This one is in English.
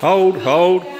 Hold.